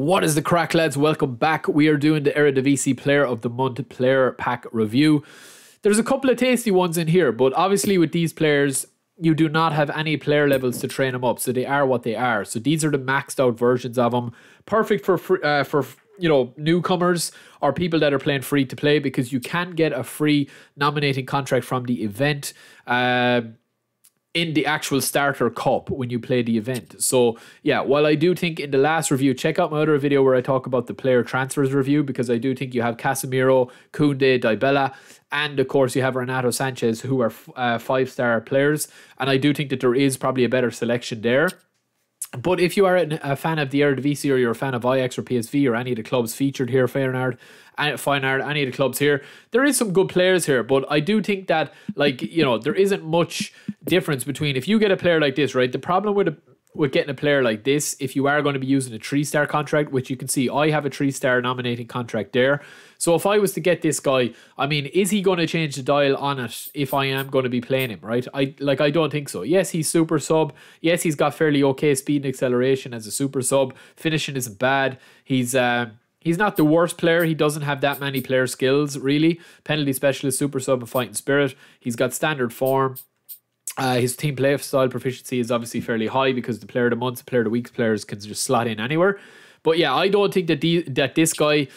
What is the crack, lads? Welcome back. We are doing the Eredivisie Player of the Month Player Pack Review. There's a couple of tasty ones in here, but obviously with these players, you do not have any player levels to train them up, so they are what they are. So these are the maxed out versions of them. Perfect for you know, newcomers or people that are playing free to play, because you can get a free nominating contract from the event in the actual starter cup when you play the event. So yeah, while I do think in the last review, check out my other video where I talk about the player transfers review, because I do think you have Casemiro, Koundé, Di Bella, and of course you have Renato Sanchez, who are five-star players, and I do think that there is probably a better selection there. But if you are a fan of the Eredivisie, or you're a fan of Ajax or PSV or any of the clubs featured here, Feyenoord, any of the clubs here, there is some good players here. But I do think that, like, you know, there isn't much difference between, if you get a player like this, right? The problem with getting a player like this, if you are going to be using a 3-star contract, which you can see I have a 3-star nominating contract there. So if I was to get this guy, I mean, is he going to change the dial on it if I am going to be playing him, right? I don't think so. Yes, he's super sub. Yes, he's got fairly okay speed and acceleration as a super sub. Finishing isn't bad. He's not the worst player. He doesn't have that many player skills, really. Penalty specialist, super sub, and fighting spirit. He's got standard form. His team play style proficiency is obviously fairly high, because the player of the month, the player of the week players can just slot in anywhere. But yeah, I don't think that this guy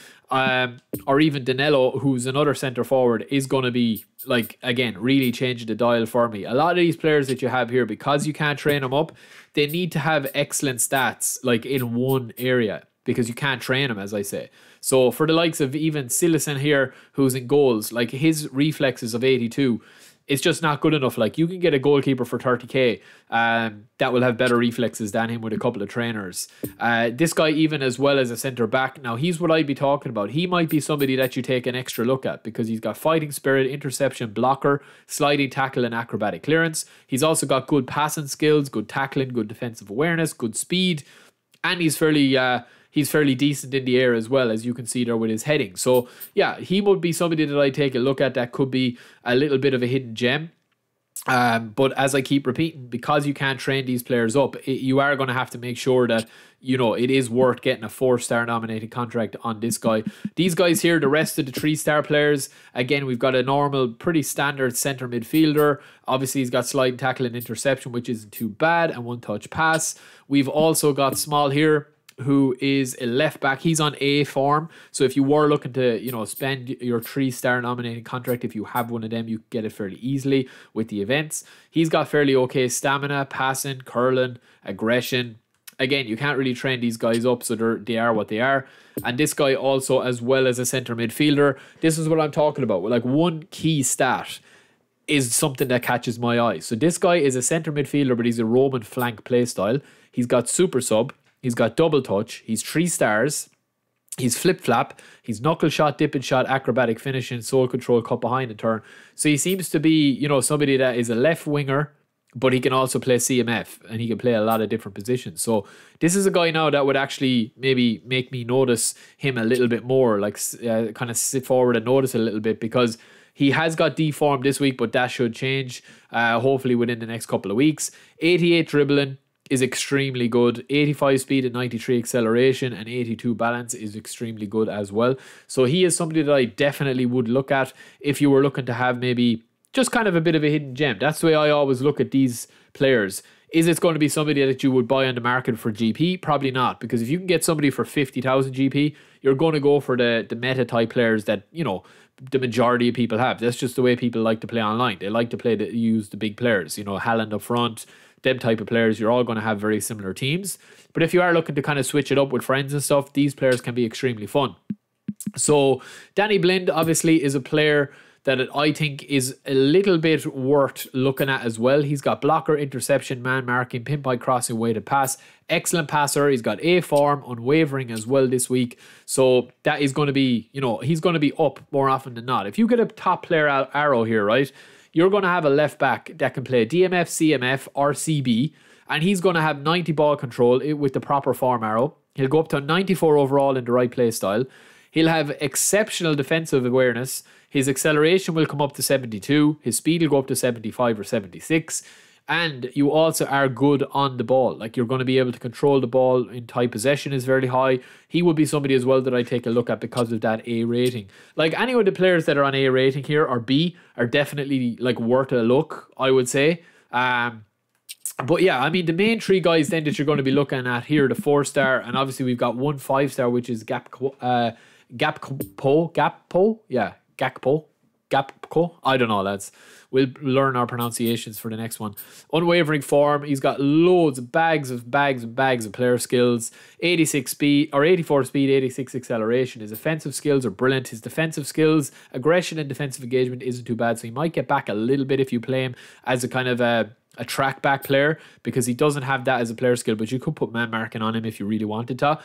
or even Danilo, who's another centre forward, is going to be, like, again, really changing the dial for me. A lot of these players that you have here, because you can't train them up, they need to have excellent stats, like, in one area, because you can't train him, as I say. So for the likes of even Silison here, who's in goals, like, his reflexes of 82, it's just not good enough. Like, you can get a goalkeeper for 30k that will have better reflexes than him with a couple of trainers. This guy, even as well as a centre back, now he's what I'd be talking about. He might be somebody that you take an extra look at, because he's got fighting spirit, interception, blocker, sliding tackle, and acrobatic clearance. He's also got good passing skills, good tackling, good defensive awareness, good speed, and he's fairly decent in the air as well, as you can see there with his heading. So yeah, he would be somebody that I take a look at that could be a little bit of a hidden gem. But as I keep repeating, because you can't train these players up, you are going to have to make sure that, you know, it is worth getting a 4-star nominated contract on this guy. These guys here, the rest of the 3-star players, again, we've got a normal, pretty standard centre midfielder. Obviously, he's got slide tackle and interception, which isn't too bad, and one-touch pass. We've also got Small here, who is a left back. He's on A form, so if you were looking to, you know, spend your 3-star nominated contract, if you have one of them, you get it fairly easily with the events. He's got fairly okay stamina, passing, curling, aggression. Again, you can't really train these guys up, so they are what they are. And this guy also, as well as a centre midfielder, this is what I'm talking about. Like, one key stat is something that catches my eye. So this guy is a centre midfielder, but he's a Roman flank play style. He's got super sub, he's got double touch, he's 3 stars, he's flip-flap, he's knuckle shot, dip and shot, acrobatic finishing, soul control, cut behind and turn. So he seems to be, you know, somebody that is a left winger, but he can also play CMF, and he can play a lot of different positions. So this is a guy now that would actually maybe make me notice him a little bit more, like kind of sit forward and notice a little bit, because he has got deformed this week, but that should change hopefully within the next couple of weeks. 88 dribbling is extremely good, 85 speed and 93 acceleration, and 82 balance is extremely good as well. So he is somebody that I definitely would look at if you were looking to have maybe just kind of a bit of a hidden gem. That's the way I always look at these players. Is it going to be somebody that you would buy on the market for GP? Probably not, because if you can get somebody for 50,000 GP, you're going to go for the meta type players that, you know, the majority of people have. That's just the way people like to play online. They like to play use the big players, you know, Haaland up front, them type of players. You're all going to have very similar teams. But if you are looking to kind of switch it up with friends and stuff, these players can be extremely fun. So Danny Blind obviously is a player that I think is a little bit worth looking at as well. He's got blocker, interception, man marking, pinpoint crossing, weighted pass, excellent passer. He's got A form, unwavering as well this week. So that is going to be, you know, he's going to be up more often than not. If you get a top player arrow here, right, you're going to have a left back that can play DMF, CMF, or CB, and he's going to have 90 ball control with the proper form arrow. He'll go up to 94 overall in the right play style. He'll have exceptional defensive awareness. His acceleration will come up to 72. His speed will go up to 75 or 76. And you also are good on the ball. Like, you're going to be able to control the ball. In tight possession is very high. He would be somebody as well that I take a look at because of that A rating. Like, any of the players that are on A rating here or B are definitely like worth a look, I would say. But yeah, I mean, the main three guys then that you're going to be looking at here, the 4-star, and obviously we've got 1 5-star, which is Gakpo. I don't know, lads. We'll learn our pronunciations for the next one. Unwavering form. He's got loads of bags of player skills. 86 speed or 84 speed, 86 acceleration. His offensive skills are brilliant. His defensive skills, aggression and defensive engagement isn't too bad. So he might get back a little bit if you play him as a kind of a track back player, because he doesn't have that as a player skill, but you could put man marking on him if you really wanted to.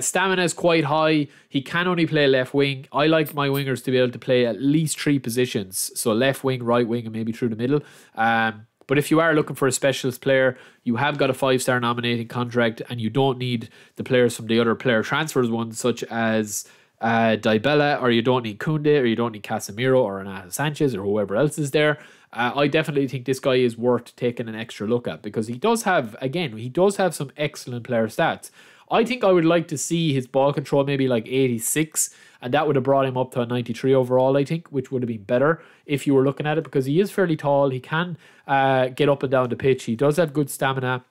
Stamina is quite high. He can only play left wing. I like my wingers to be able to play at least 3 positions, so left wing, right wing, and maybe through the middle. But if you are looking for a specialist player, you have got a 5-star nominating contract, and you don't need the players from the other player transfers ones, such as Di Bella, or you don't need Koundé, or you don't need Casemiro or Renato Sanchez or whoever else is there. I definitely think this guy is worth taking an extra look at, because he does have, again, he does have some excellent player stats. I think I would like to see his ball control maybe like 86, and that would have brought him up to a 93 overall, I think, which would have been better if you were looking at it, because he is fairly tall. He can get up and down the pitch. He does have good stamina.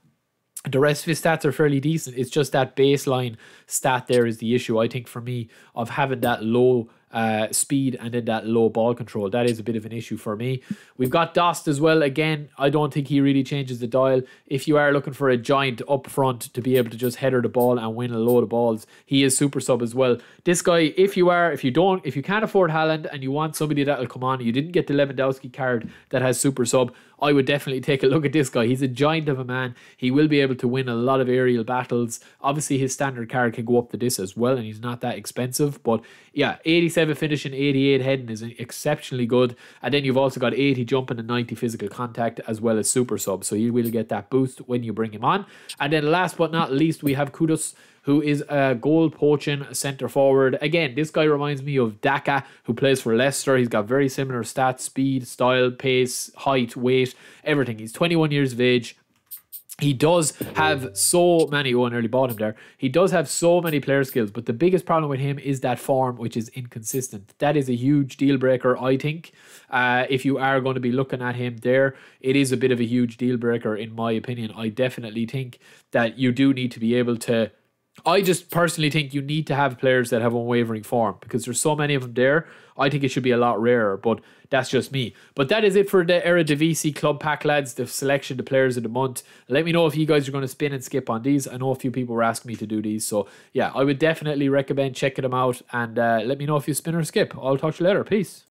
The rest of his stats are fairly decent. It's just that baseline stat there is the issue, I think, for me, of having that low speed and then that low ball control. That is a bit of an issue for me. We've got Dost as well. Again, I don't think he really changes the dial. If you are looking for a giant up front to be able to just header the ball and win a load of balls, he is super sub as well. This guy, if you can't afford Haaland and you want somebody that'll come on, you didn't get the Lewandowski card that has super sub, I would definitely take a look at this guy. He's a giant of a man. He will be able to win a lot of aerial battles. Obviously, his standard card can go up to this as well, and he's not that expensive. But yeah, 87 finishing, 88 heading is exceptionally good. And then you've also got 80 jumping and 90 physical contact, as well as super sub. So you will get that boost when you bring him on. And then last but not least, we have Kudus, who is a goal-poaching centre-forward. Again, this guy reminds me of Daka, who plays for Leicester. He's got very similar stats, speed, style, pace, height, weight, everything. He's 21 years of age. He does have so many, oh, I nearly bought him there. He does have so many player skills, but the biggest problem with him is that form, which is inconsistent. That is a huge deal breaker, I think. If you are going to be looking at him there, it is a bit of a huge deal breaker, in my opinion. I definitely think that you do need to be able to... I just personally think you need to have players that have unwavering form, because there's so many of them there. I think it should be a lot rarer, but that's just me. But that is it for the Eredivisie Club Pack, lads, the selection, the players of the month. Let me know if you guys are going to spin and skip on these. I know a few people were asking me to do these, so yeah, I would definitely recommend checking them out, and let me know if you spin or skip. I'll talk to you later. Peace.